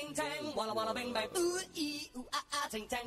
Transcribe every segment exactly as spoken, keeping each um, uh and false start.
ting tang, walla walla bang bang, ooh ee ooh ah ah, ting tang,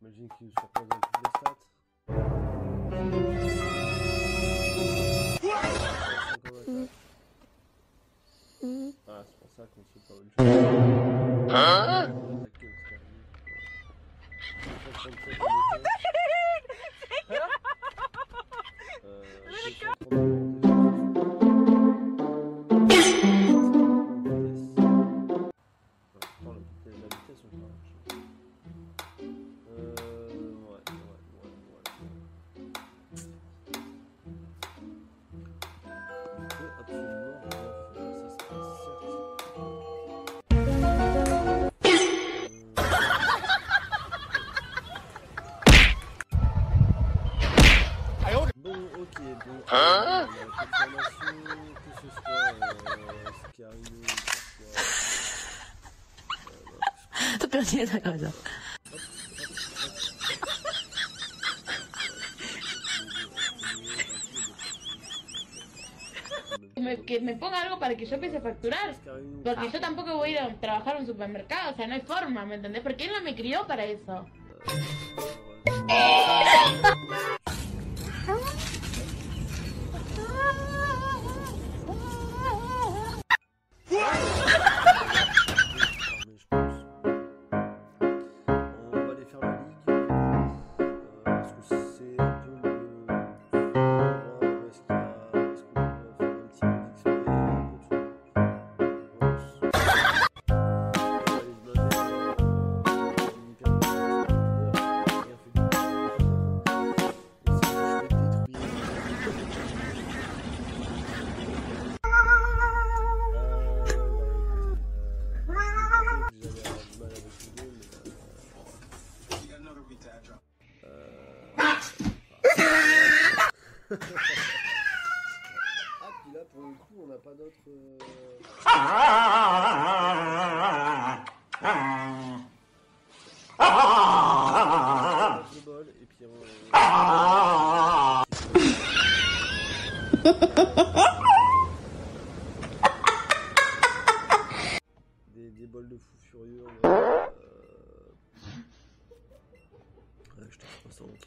J'imagine qu'il nous surprend dans toutes les stats. Ah, c'est pour ça qu'on ne sait pas où il joue. Hein? Hein? La consommation, que ce soit ce qui arrive, que ce soit... Euh, non, que me ponga algo para que yo empiece a facturar, porque yo tampoco voy a ir a trabajar a un supermercado, o sea, no hay forma, ¿me entendés? Porque él no me crió para eso. Des, des bols de fou furieux. Mais, euh... ouais, je te fais pas ça, donc.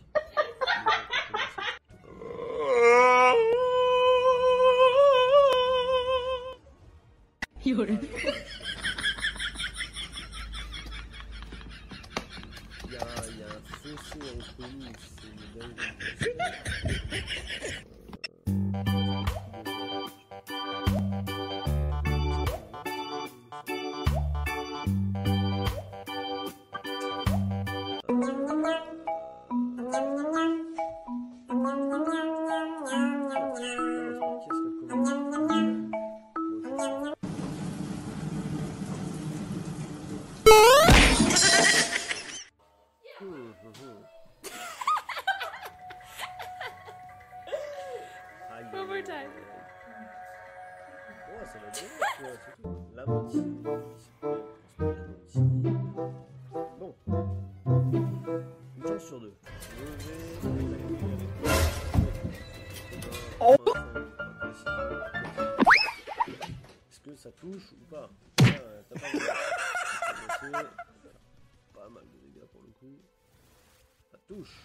Yol. Il y a, il y a un fossé entre nous, c'est une dingue. Ça touche ou pas? Ah, t'as pas, pas mal de dégâts pour le coup. Ça touche.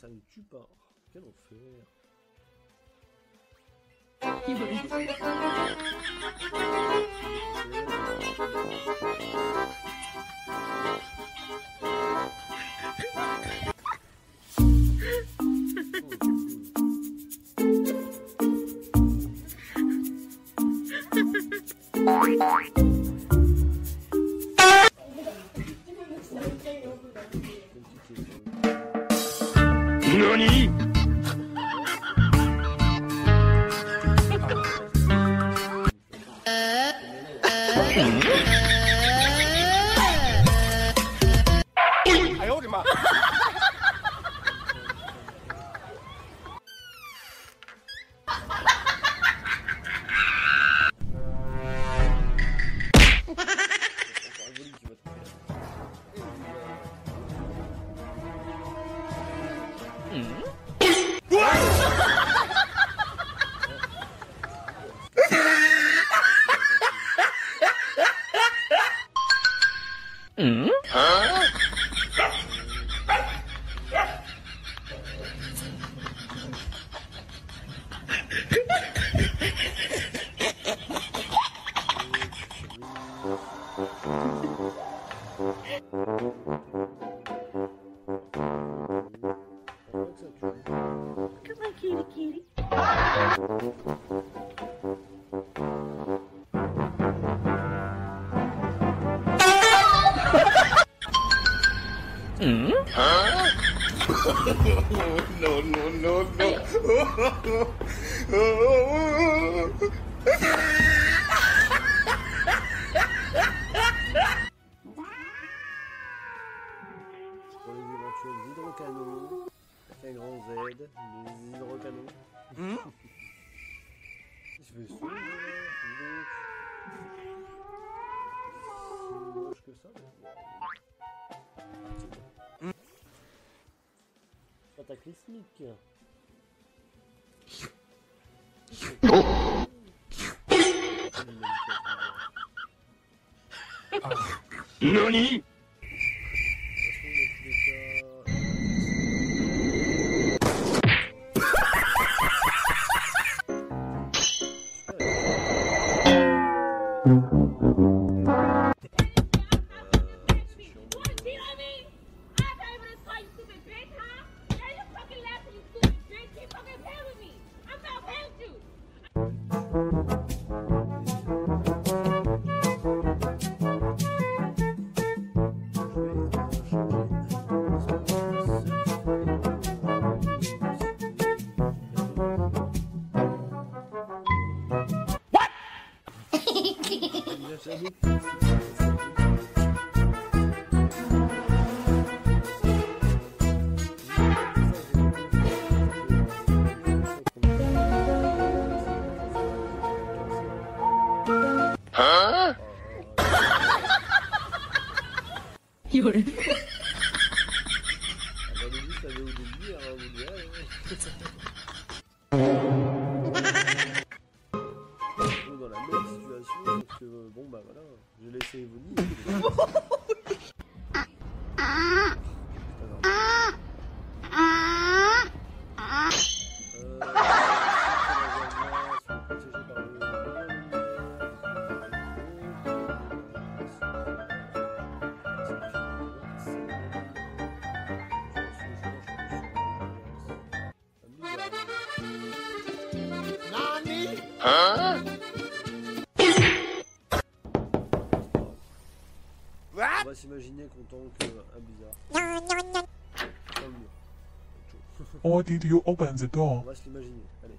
Ça ne tue pas. Quel enfer. Nani? I hold him up. Oh, no, no, no, no. Oh, oh, oh, Pour les éventuels hydrocanons, un grand Z, les hydrocanons. Mmh. Je vais sourire, c'est moche que ça. Cataclysmique. Nani? Huh? You're... Huh? On va s'imaginer qu'on tente un bizarre. Oh, did you open the door? On va se l'imaginer, allez.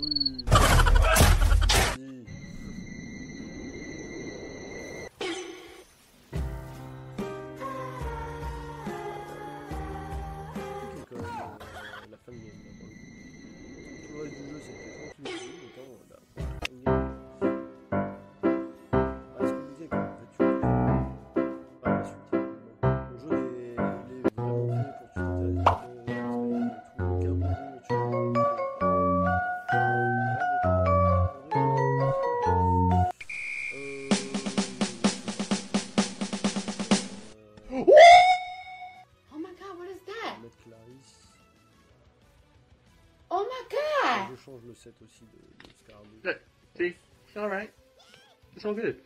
Oui. Oui. Set aussi de, de Scarab. Look, see, it's all right. It's all good.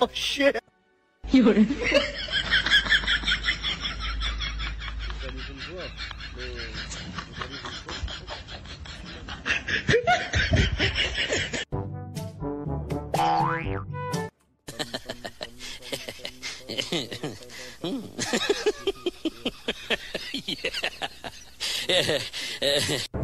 Oh shit! You're... Yeah. Yeah.